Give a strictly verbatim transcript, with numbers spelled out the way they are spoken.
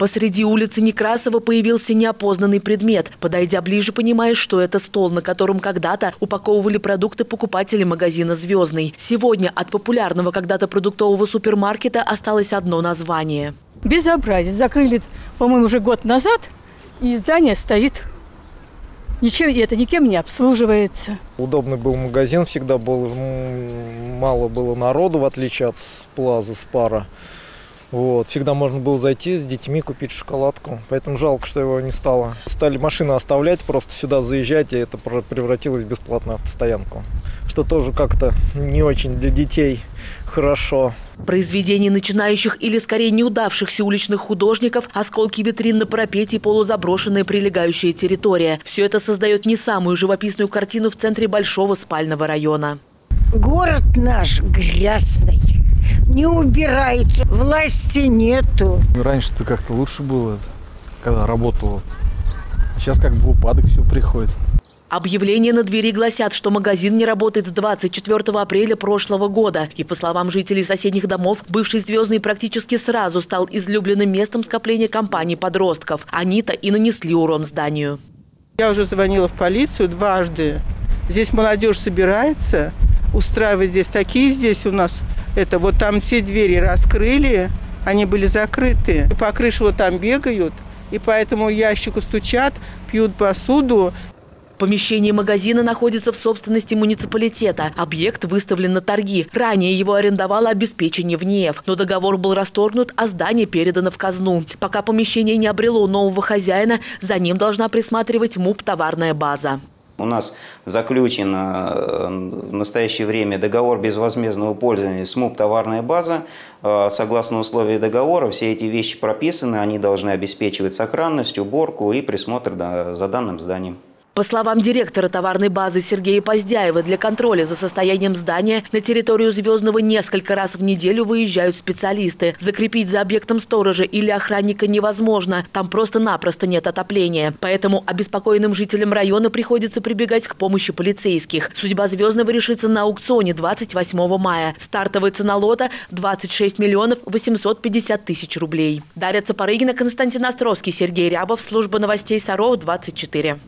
Посреди улицы Некрасова появился неопознанный предмет. Подойдя ближе, понимаешь, что это стол, на котором когда-то упаковывали продукты покупатели магазина «Звездный». Сегодня от популярного когда-то продуктового супермаркета осталось одно название. Безобразие. Закрыли, по-моему, уже год назад, и здание стоит. Ничего, это никем не обслуживается. Удобный был магазин, всегда было, мало было народу, в отличие от Плазы, Спара. Вот. Всегда можно было зайти с детьми, купить шоколадку. Поэтому жалко, что его не стало. Стали машины оставлять, просто сюда заезжать, и это превратилось в бесплатную автостоянку. Что тоже как-то не очень для детей хорошо. Произведения начинающих или, скорее, неудавшихся уличных художников, осколки витрин на парапете и полузаброшенная прилегающая территория. Все это создает не самую живописную картину в центре большого спального района. Город наш грязный. Не убирается, власти нету. Раньше-то как-то лучше было, когда работало. Сейчас как бы в упадок все приходит. Объявления на двери гласят, что магазин не работает с двадцать четвёртого апреля прошлого года. И, по словам жителей соседних домов, бывший «Звездный» практически сразу стал излюбленным местом скопления компаний-подростков. Они-то и нанесли урон зданию. Я уже звонила в полицию дважды. Здесь молодежь собирается, устраивает здесь такие здесь у нас... Это вот там все двери раскрыли, они были закрыты. И по крыше вот там бегают, и по этому ящику стучат, пьют посуду. Помещение магазина находится в собственности муниципалитета. Объект выставлен на торги. Ранее его арендовало обеспечение ВНИЭФ, но договор был расторгнут, а здание передано в казну. Пока помещение не обрело нового хозяина, за ним должна присматривать МУП «Товарная база». У нас заключен в настоящее время договор безвозмездного пользования СМУП «Товарная база». Согласно условиям договора, все эти вещи прописаны, они должны обеспечивать сохранность, уборку и присмотр за данным зданием. По словам директора «Товарной базы» Сергея Поздяева, для контроля за состоянием здания на территорию «Звездного» несколько раз в неделю выезжают специалисты. Закрепить за объектом сторожа или охранника невозможно. Там просто-напросто нет отопления. Поэтому обеспокоенным жителям района приходится прибегать к помощи полицейских. Судьба «Звездного» решится на аукционе двадцать восьмого мая. Стартовая цена лота – двадцать шесть миллионов восемьсот пятьдесят тысяч рублей. Дарья Цапорыгина, Константин Островский, Сергей Рябов. Служба новостей «Саров двадцать четыре».